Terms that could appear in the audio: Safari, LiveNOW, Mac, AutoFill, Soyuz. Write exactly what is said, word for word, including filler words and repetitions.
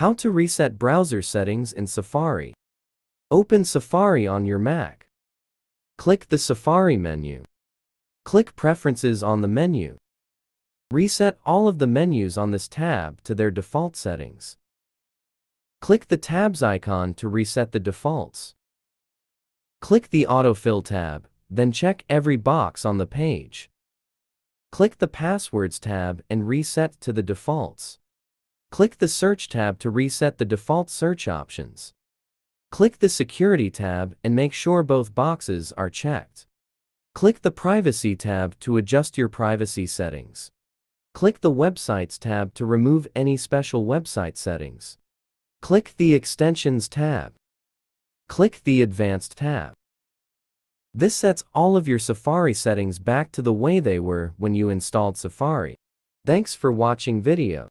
How to reset browser settings in Safari. Open Safari on your Mac. Click the Safari menu. Click Preferences on the menu. Reset all of the menus on this tab to their default settings. Click the tabs icon to reset the defaults. Click the AutoFill tab, then check every box on the page. Click the Passwords tab and reset to the defaults. Click the Search tab to reset the default search options. Click the Security tab and make sure both boxes are checked. Click the Privacy tab to adjust your privacy settings. Click the Websites tab to remove any special website settings. Click the Extensions tab. Click the Advanced tab. This sets all of your Safari settings back to the way they were when you installed Safari. Thanks for watching video.